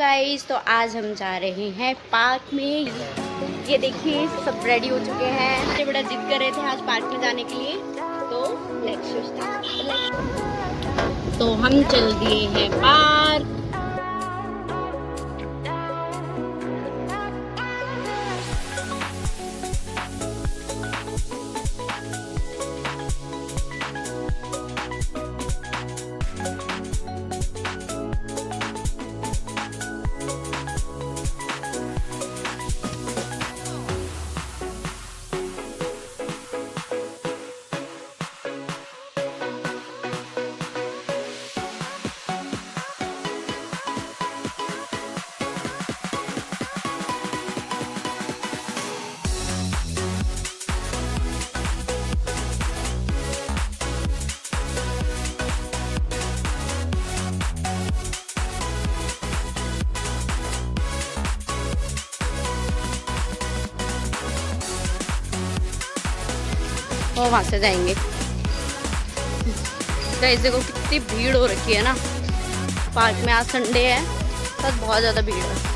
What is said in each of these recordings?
Guys तो आज हम जा रहे हैं पार्क में। ये देखिए सब रेडी हो चुके हैं। बड़ा जिद कर रहे थे आज पार्क में जाने के लिए, तो लेट्स तो हम चल दिए हैं पार्क। और वहाँ से जाएंगे। गाइस देखो कितनी भीड़ हो रखी है ना पार्क में। आज संडे है पर बहुत ज़्यादा भीड़ है।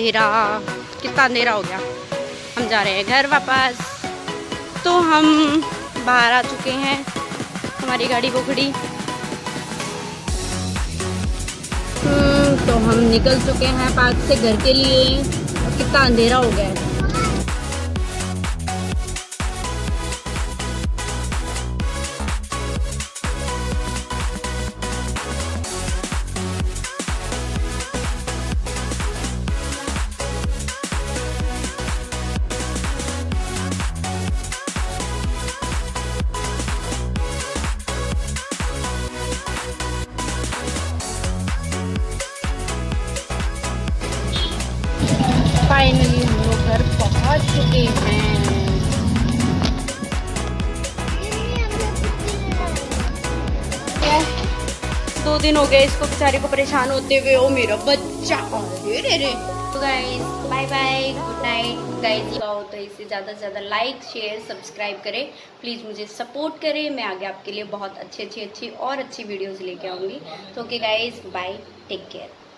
अंधेरा कितना अंधेरा हो गया। हम जा रहे हैं घर वापस। तो हम बाहर आ चुके हैं। हमारी गाड़ी वो खड़ी। तो हम निकल चुके हैं पार्क से घर के लिए। कितना अंधेरा हो गया है। फाइनली हम लोग घर पहुँच चुके हैं। 2 दिन हो गए इसको बेचारे को परेशान होते हुए। ओ मेरा बच्चा, अरे रे रे। तो guys bye bye, good night guys. तो इसे ज़्यादा से ज़्यादा लाइक शेयर सब्सक्राइब करें, प्लीज़ मुझे सपोर्ट करें। मैं आगे आपके लिए बहुत अच्छी और अच्छी वीडियोज़ लेके आऊँगी। तो okay guys, bye, take care.